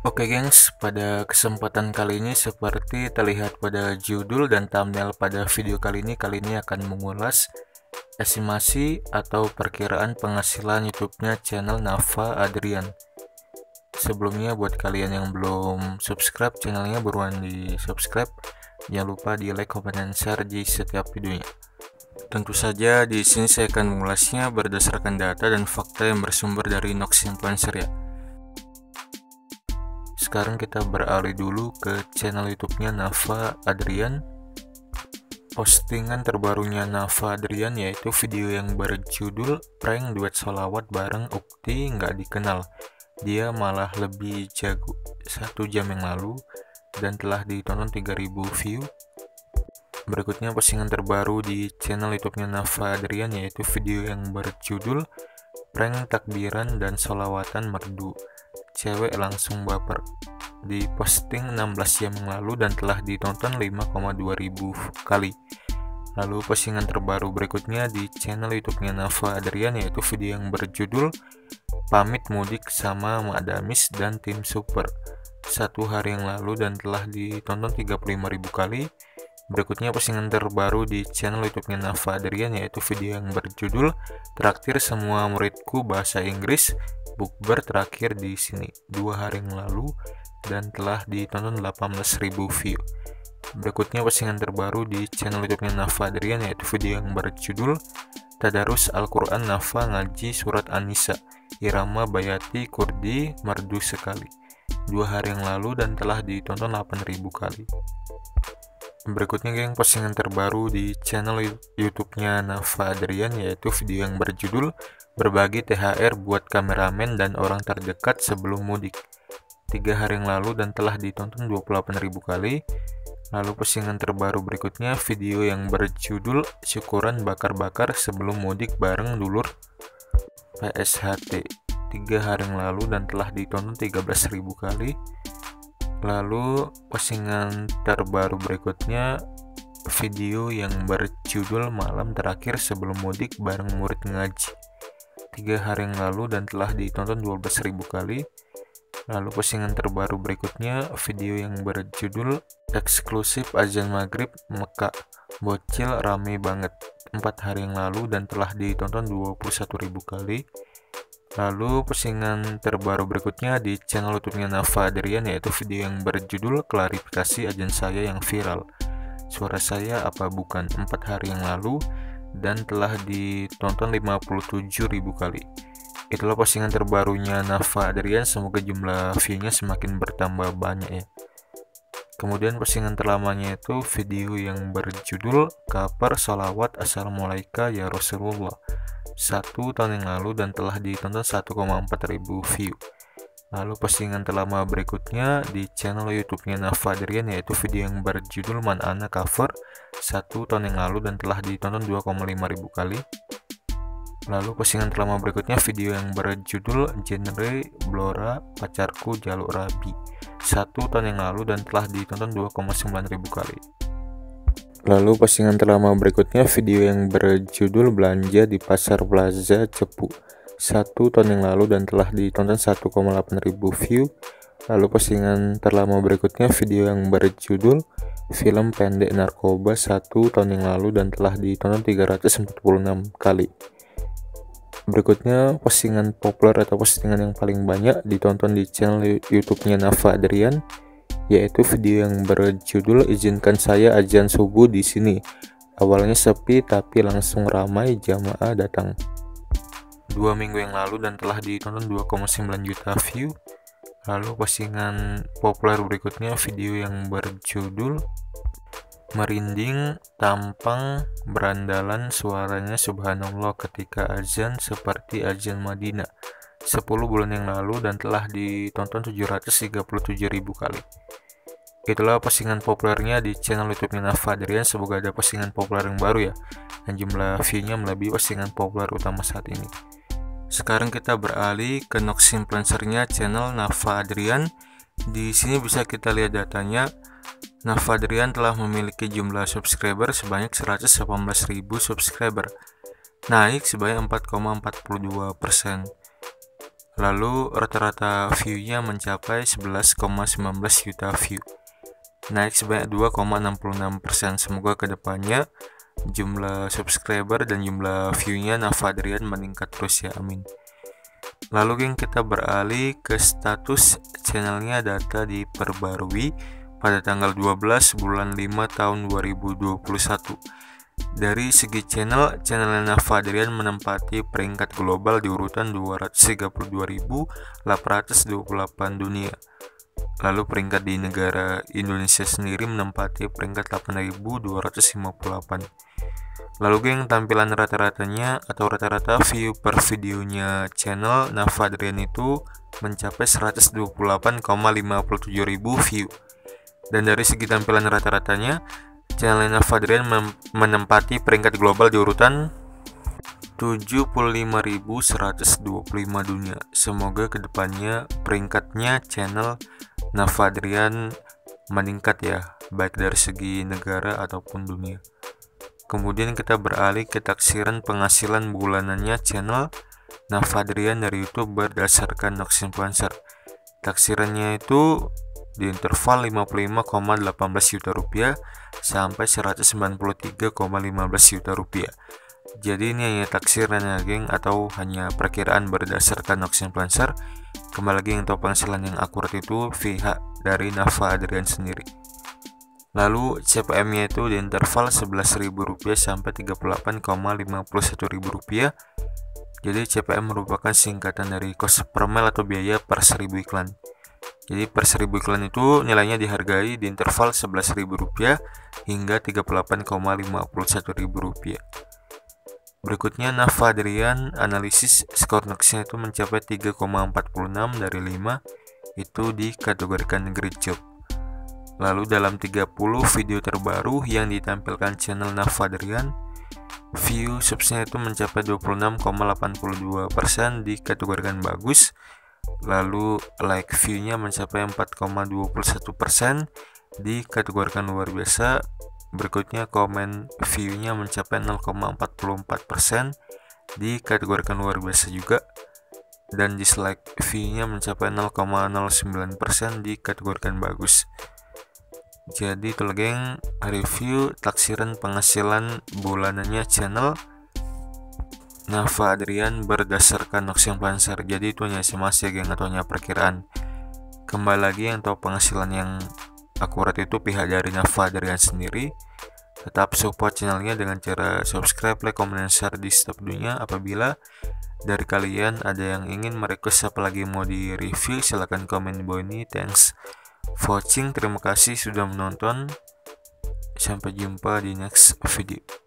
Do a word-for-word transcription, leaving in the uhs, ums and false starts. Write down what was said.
Oke gengs, pada kesempatan kali ini seperti terlihat pada judul dan thumbnail pada video kali ini, kali ini akan mengulas estimasi atau perkiraan penghasilan YouTube-nya channel Nafa Adrian. Sebelumnya buat kalian yang belum subscribe channelnya, buruan di subscribe, jangan lupa di like, comment, dan share di setiap videonya. Tentu saja di sini saya akan mengulasnya berdasarkan data dan fakta yang bersumber dari NoxInfluencer ya. Sekarang kita beralih dulu ke channel YouTube-nya Nafa Adrian. Postingan terbarunya Nafa Adrian yaitu video yang berjudul prank duet sholawat bareng Ukti nggak dikenal, dia malah lebih jago, satu jam yang lalu dan telah ditonton tiga ribu view. Berikutnya postingan terbaru di channel YouTube-nya Nafa Adrian yaitu video yang berjudul prank takbiran dan sholawatan merdu, cewek langsung baper, diposting enam belas jam yang lalu dan telah ditonton lima koma dua ribu kali. Lalu postingan terbaru berikutnya di channel YouTube-nya Nafa Adrian yaitu video yang berjudul pamit mudik sama Mak Damis dan tim super, satu hari yang lalu dan telah ditonton tiga puluh lima ribu kali. Berikutnya postingan terbaru di channel YouTube-nya Nafa Adrian yaitu video yang berjudul traktir semua muridku bahasa Inggris, bukber terakhir di sini dua hari yang lalu dan telah ditonton delapan belas ribu view. Berikutnya postingan terbaru di channel YouTube-nya Nafa Adrian yaitu video yang berjudul tadarus Al-Quran Nafa ngaji surat An-Nisa, irama Bayati Kurdi merdu sekali, dua hari yang lalu dan telah ditonton delapan ribu kali. Berikutnya geng, postingan terbaru di channel YouTube-nya Nafa Adrian yaitu video yang berjudul berbagi T H R buat kameramen dan orang terdekat sebelum mudik, tiga hari yang lalu dan telah ditonton dua puluh delapan ribu kali. Lalu postingan terbaru berikutnya video yang berjudul syukuran bakar-bakar sebelum mudik bareng dulur P S H T, tiga hari yang lalu dan telah ditonton tiga belas ribu kali. Lalu postingan terbaru berikutnya video yang berjudul malam terakhir sebelum mudik bareng murid ngaji, tiga hari yang lalu dan telah ditonton dua belas ribu kali. Lalu postingan terbaru berikutnya video yang berjudul eksklusif azan maghrib Mekah, bocil rame banget, empat hari yang lalu dan telah ditonton dua puluh satu ribu kali. Lalu postingan terbaru berikutnya di channel YouTube-nya Nafa Adrian yaitu video yang berjudul klarifikasi agen saya yang viral, suara saya apa bukan, empat hari yang lalu dan telah ditonton lima puluh tujuh ribu kali. Itulah postingan terbarunya Nafa Adrian, semoga jumlah view-nya semakin bertambah banyak ya. Kemudian postingan terlamanya itu video yang berjudul kabar sholawat assalamualaikum ya Rasulullah, satu tahun yang lalu dan telah ditonton satu koma empat ribu view. Lalu postingan terlama berikutnya di channel YouTube-nya Nafa Adrian yaitu video yang berjudul Man Ana cover, satu tahun yang lalu dan telah ditonton dua koma lima ribu kali. Lalu postingan terlama berikutnya video yang berjudul genre Blora pacarku jaluk rabi, satu tahun yang lalu dan telah ditonton dua koma sembilan ribu kali. Lalu postingan terlama berikutnya video yang berjudul belanja di pasar Plaza Cepu, satu tahun yang lalu dan telah ditonton satu koma delapan ribu view. Lalu postingan terlama berikutnya video yang berjudul film pendek narkoba, satu tahun yang lalu dan telah ditonton tiga ratus empat puluh enam kali. Berikutnya postingan populer atau postingan yang paling banyak ditonton di channel YouTube-nya Nafa Adrian yaitu video yang berjudul izinkan saya azan subuh di sini, awalnya sepi tapi langsung ramai jamaah datang, dua minggu yang lalu dan telah ditonton dua koma sembilan juta view. Lalu postingan populer berikutnya video yang berjudul merinding tampang berandalan suaranya subhanallah ketika azan seperti azan Madinah, sepuluh bulan yang lalu dan telah ditonton tujuh ratus tiga puluh tujuh ribu kali. Itulah postingan populernya di channel YouTube-nya Nafa Adrian, semoga ada postingan populer yang baru ya, dan jumlah view-nya melebihi postingan populer utama saat ini. Sekarang kita beralih ke NoxInfluencer-nya channel Nafa Adrian. Di sini bisa kita lihat datanya. Nafa Adrian telah memiliki jumlah subscriber sebanyak seratus delapan belas ribu subscriber, naik sebanyak empat koma empat dua persen. lalu rata-rata view-nya mencapai sebelas koma satu sembilan juta view, naik sebanyak dua koma enam enam persen. Semoga kedepannya jumlah subscriber dan jumlah view-nya Nafa Adrian meningkat terus ya, amin. Lalu geng, kita beralih ke status channelnya. Data diperbarui pada tanggal dua belas bulan lima tahun dua ribu dua puluh satu. Dari segi channel, channel Nafa Adrian menempati peringkat global di urutan dua ratus tiga puluh dua ribu delapan ratus dua puluh delapan dunia. Lalu peringkat di negara Indonesia sendiri menempati peringkat delapan ribu dua ratus lima puluh delapan. Lalu geng, tampilan rata-ratanya atau rata-rata view per videonya channel Nafa Adrian itu mencapai seratus dua puluh delapan koma lima tujuh ribu view. Dan dari segi tampilan rata-ratanya, channel Nafa Adrian menempati peringkat global di urutan tujuh puluh lima ribu seratus dua puluh lima dunia. Semoga kedepannya peringkatnya channel Nafa Adrian meningkat ya, baik dari segi negara ataupun dunia. Kemudian kita beralih ke taksiran penghasilan bulanannya channel Nafa Adrian dari YouTube berdasarkan NoxInfluencer. Taksirannya itu di interval lima puluh lima koma satu delapan juta rupiah sampai seratus sembilan puluh tiga koma satu lima juta rupiah. Jadi ini hanya taksiran ya geng, atau hanya perkiraan berdasarkan NoxInfluencer. Kembali lagi, yang tahu penghasilan yang akurat itu pihak dari Nafa Adrian sendiri. Lalu C P M nya itu di interval sebelas ribu rupiah sampai tiga puluh delapan koma lima satu ribu rupiah. Jadi C P M merupakan singkatan dari cost per mile atau biaya per seribu iklan. Jadi per seribu iklan itu nilainya dihargai di interval sebelas ribu rupiah hingga tiga puluh delapan koma lima satu ribu rupiah. Berikutnya Nafa Adrian analisis skor Nox-nya itu mencapai tiga koma empat enam dari lima, itu dikategorikan great job. Lalu dalam tiga puluh video terbaru yang ditampilkan channel Nafa Adrian, view subsnya itu mencapai dua puluh enam koma delapan dua persen, dikategorikan bagus. Lalu like view-nya mencapai empat koma dua satu persen, dikategorikan luar biasa. Berikutnya komen view-nya mencapai nol koma empat empat persen, dikategorikan luar biasa juga. Dan dislike view-nya mencapai nol koma nol sembilan persen, dikategorikan bagus. Jadi itulah geng review taksiran penghasilan bulanannya channel Nafa Adrian berdasarkan NoxInfluencer. Jadi itu hanya estimasi ya geng, atau hanya perkiraan. Kembali lagi, yang tahu penghasilan yang akurat itu pihak dari Nafa Adrian sendiri. Tetap support channelnya dengan cara subscribe, like, comment, dan share di setiap dunia. Apabila dari kalian ada yang ingin merequest apa lagi mau di review, silahkan komen di bawah ini. Thanks for watching, terima kasih sudah menonton. Sampai jumpa di next video.